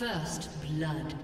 First blood.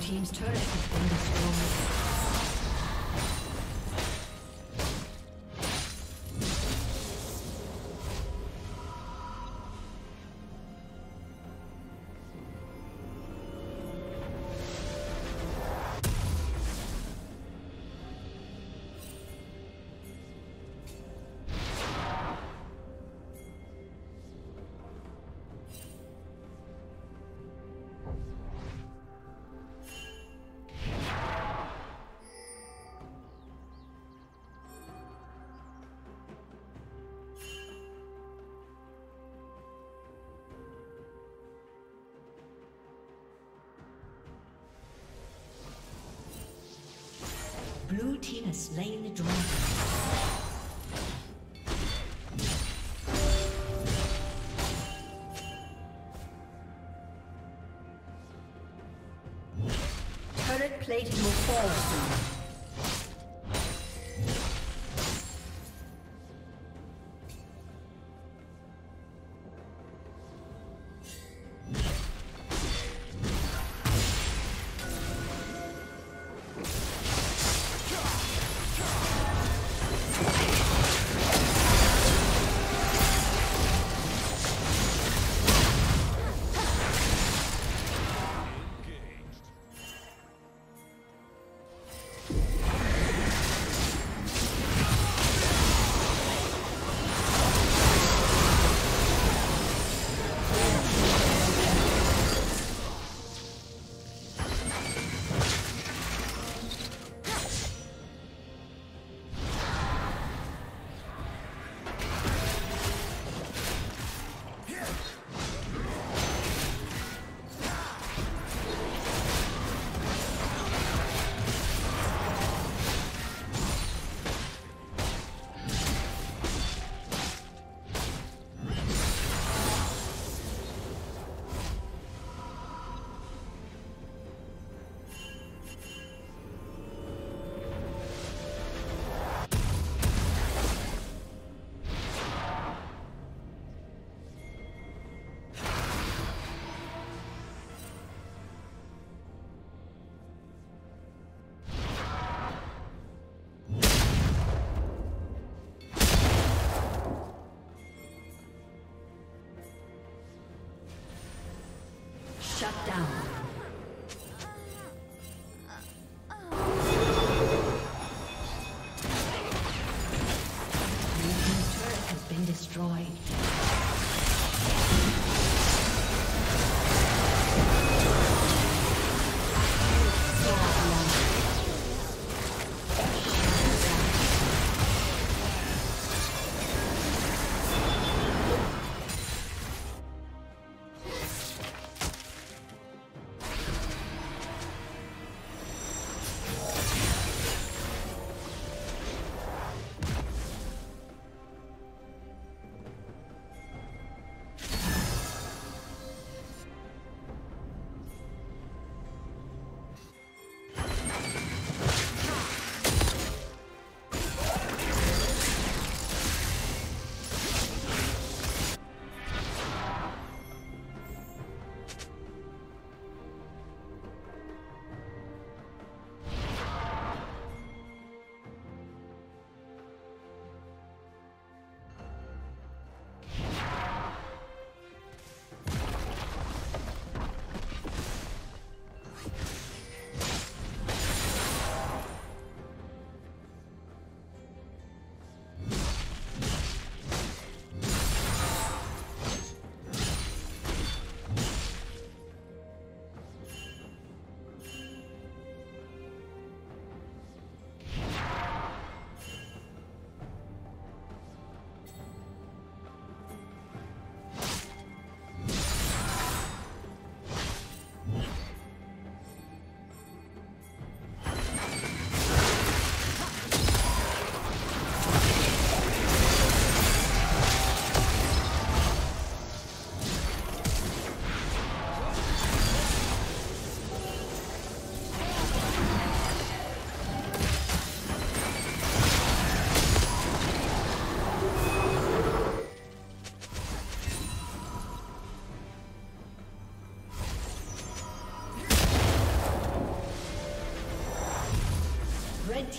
team's turret has been destroyed. Blue team has slain the dragon. Turret plating will fall soon. Shut down. Red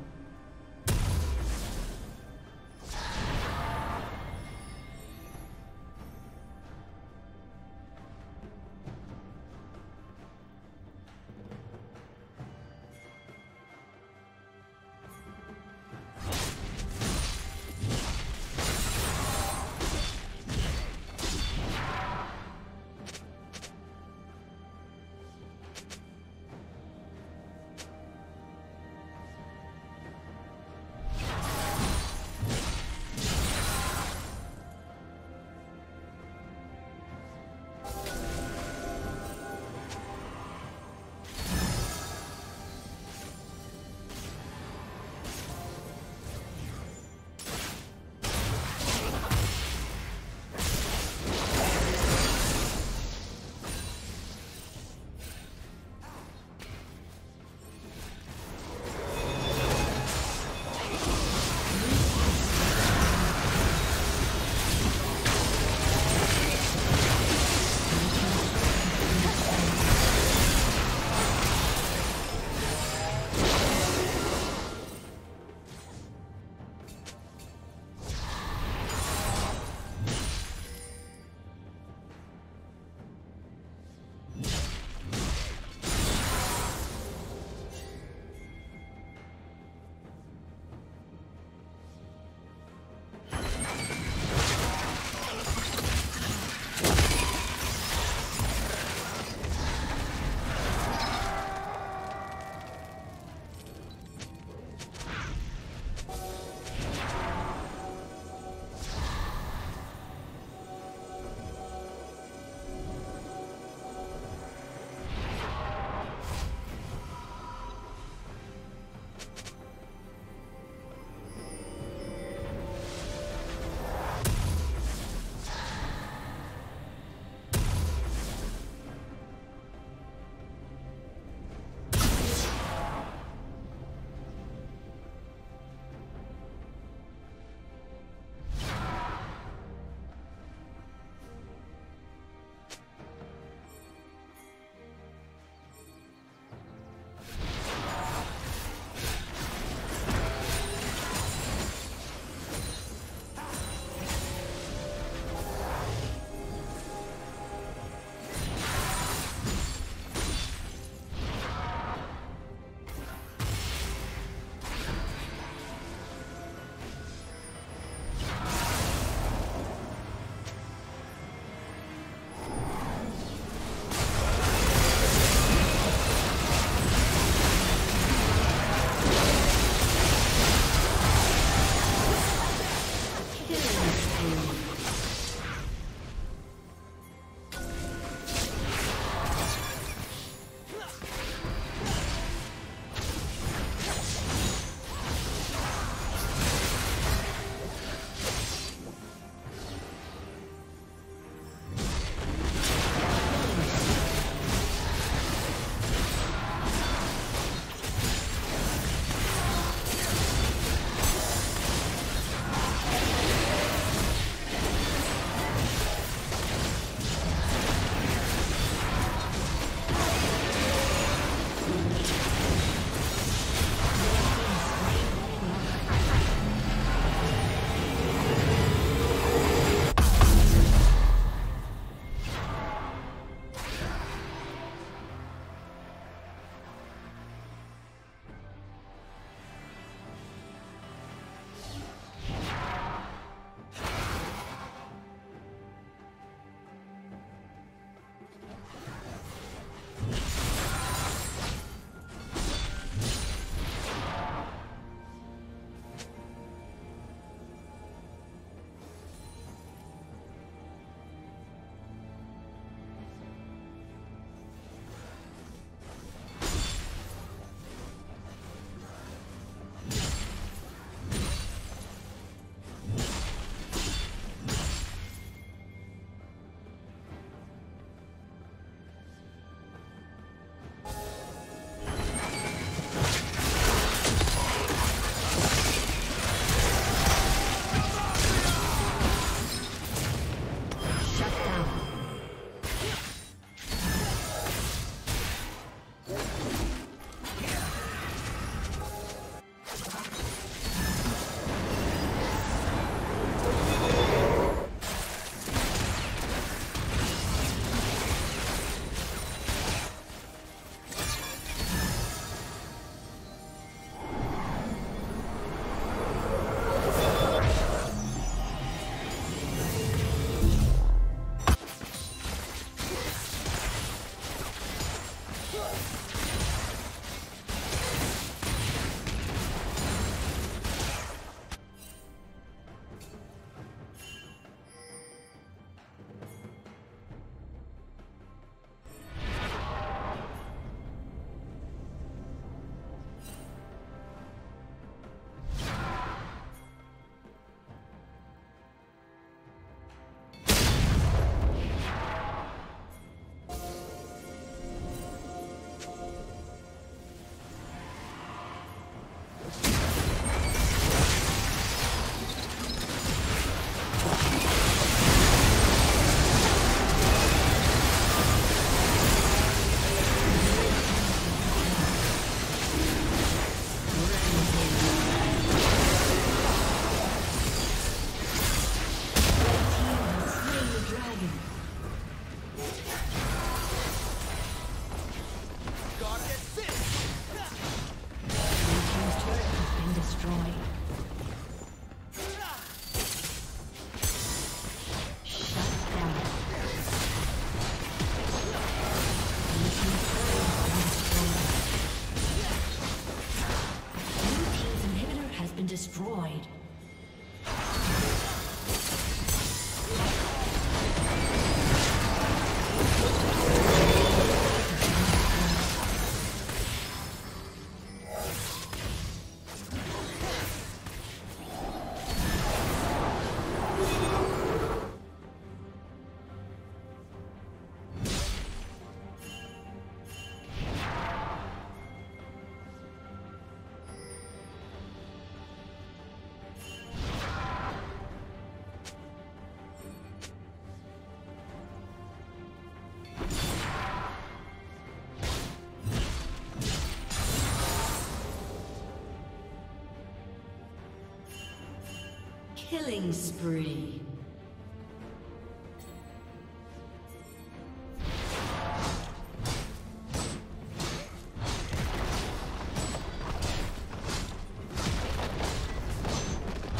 Killing spree.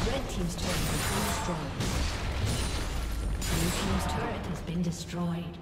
Red Team's turret has been destroyed.